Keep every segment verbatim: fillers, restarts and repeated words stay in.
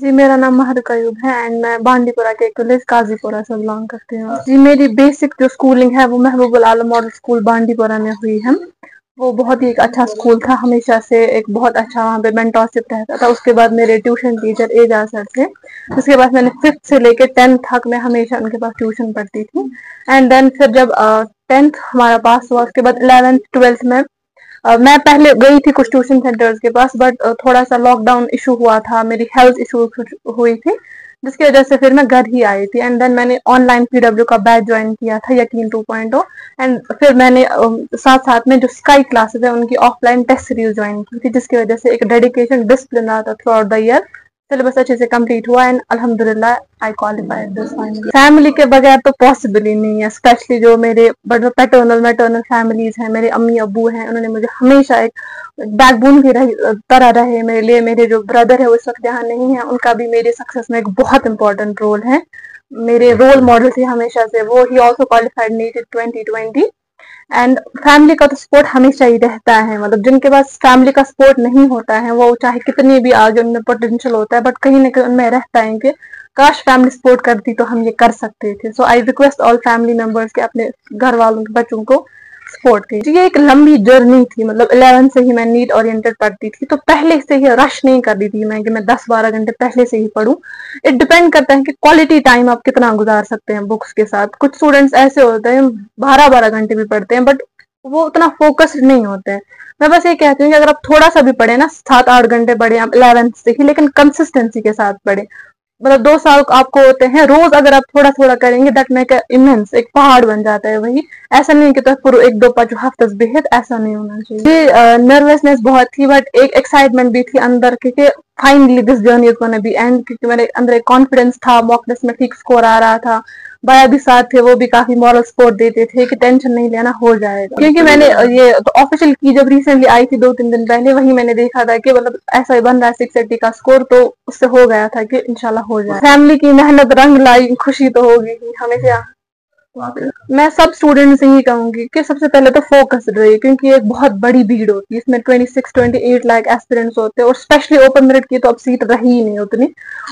जी मेरा नाम महर कयूब है एंड मैं बांदीपुरा के कॉलेज काजीपुरा से बिलोंग करती हूँ। जी मेरी बेसिक जो स्कूलिंग है वो महबूबुल आलम मॉडल स्कूल बांदीपुरा में हुई है। वो बहुत ही एक अच्छा स्कूल था, हमेशा से एक बहुत अच्छा वहाँ पे मेंटोरशिप रहता था। उसके बाद मेरे ट्यूशन टीचर एजाज सर थे, उसके बाद मैंने फिफ्थ से लेकर टेंथ तक मैं हमेशा उनके पास ट्यूशन पढ़ती थी। एंड देन फिर जब टेंथ हमारा पास हुआ उसके बाद इलेवेंथ ट्वेल्थ में Uh, मैं पहले गई थी कुछ ट्यूशन सेंटर्स के पास, बट uh, थोड़ा सा लॉकडाउन इशू हुआ था, मेरी हेल्थ इशू हुई थी, जिसकी वजह से फिर मैं घर ही आई थी। एंड देन मैंने ऑनलाइन पीडब्ल्यू का बैच ज्वाइन किया था, यकीन टू पॉइंट ओ। एंड फिर मैंने uh, साथ साथ में जो स्काई क्लासेस है उनकी ऑफलाइन टेस्ट सीरीज ज्वाइन की थी, जिसकी वजह से एक डेडिकेशन डिसिप्लिन रहा था throughout the year. Syllabus अच्छे से कंप्लीट हुआ एंड अल्हम्दुलिल्लाह I qualified this finally. Family के बगैर तो पॉसिबल ही नहीं है, स्पेशली जो मेरे बट पैटर्नल मैटर्नल फैमिलीज हैं, मेरे अम्मी अबू हैं, उन्होंने मुझे हमेशा एक बैकबोन की तरह रहे मेरे लिए। मेरे जो ब्रदर है वो इस वक्त यहाँ नहीं है, उनका भी मेरे सक्सेस में एक बहुत इंपॉर्टेंट रोल है। मेरे रोल मॉडल थे हमेशा से वो, ही also qualified NEET twenty twenty. And family का तो सपोर्ट हमेशा ही रहता है, मतलब जिनके पास फैमिली का सपोर्ट नहीं होता है वो चाहे कितनी भी आगे उनमें पोटेंशियल होता है, बट कहीं ना कहीं उनमें रहता है कि काश फैमिली सपोर्ट करती तो हम ये कर सकते थे। So I request all family members के अपने घर वालों के बच्चों को सपोर्ट कीजिए। ये एक लंबी जर्नी थी, मतलब इलेवन से ही मैं नीट ओरिएंटेड पढ़ती थी, तो पहले से ही रश नहीं करती थी मैं कि मैं दस बारह घंटे पहले से ही पढूं। इट डिपेंड करता है कि क्वालिटी टाइम आप कितना गुजार सकते हैं बुक्स के साथ। कुछ स्टूडेंट्स ऐसे होते हैं बारह बारह घंटे भी पढ़ते हैं, बट वो उतना फोकस्ड नहीं होते हैं। मैं बस ये कहती हूँ कि अगर आप थोड़ा सा भी पढ़े ना, सात आठ घंटे पढ़े आप इलेवन से ही, लेकिन कंसिस्टेंसी के साथ पढ़े। मतलब दो साल आपको होते हैं, रोज अगर आप थोड़ा थोड़ा करेंगे दैट मेक इमेंस एक पहाड़ बन जाता है। वही ऐसा नहीं कि तो पूरा एक दो पाँच हफ्ते बेहद ऐसा नहीं होना चाहिए। नर्वसनेस बहुत थी, बट एक एक्साइटमेंट भी थी अंदर के कि finally this journey is gonna be end, क्योंकि मेरे अंदर एक कॉन्फिडेंस था। मॉक टेस्ट में ठीक स्कोर आ रहा था, भैया भी साथ थे, वो भी काफी मॉरल सपोर्ट देते थे कि टेंशन नहीं लेना, हो जाएगा। क्योंकि मैंने ये ऑफिशियल की जब रिसेंटली आई थी दो तीन दिन पहले, वही मैंने देखा था कि मतलब ऐसा ही बन रहा है सिक्स एट्टी का स्कोर, तो उससे हो गया था कि इंशाल्लाह हो जाए। फैमिली की मेहनत रंग लाई, खुशी तो होगी हमेशा। मैं सब स्टूडेंट से ही कहूंगी कि सबसे पहले तो फोकस रहिए, क्योंकि ये एक बहुत बड़ी भीड़ होती है, इसमें छब्बीस अट्ठाईस लाख एस्पिरेंट्स होते हैं, और स्पेशली ओपन मेरिट की तो अब सीट रही ही नहीं उतनी।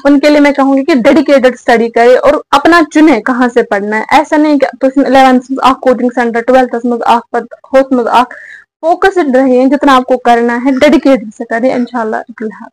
उनके लिए मैं कहूंगी कि डेडिकेटेड स्टडी करें और अपना चुने कहाँ से पढ़ना है। ऐसा नहीं कि तुम इलेवेंथ में कोचिंग सेंटर, ट्वेल्थ में फोकस्ड रहिए, जितना आपको करना है डेडिकेटेड से करें, इंशाल्लाह।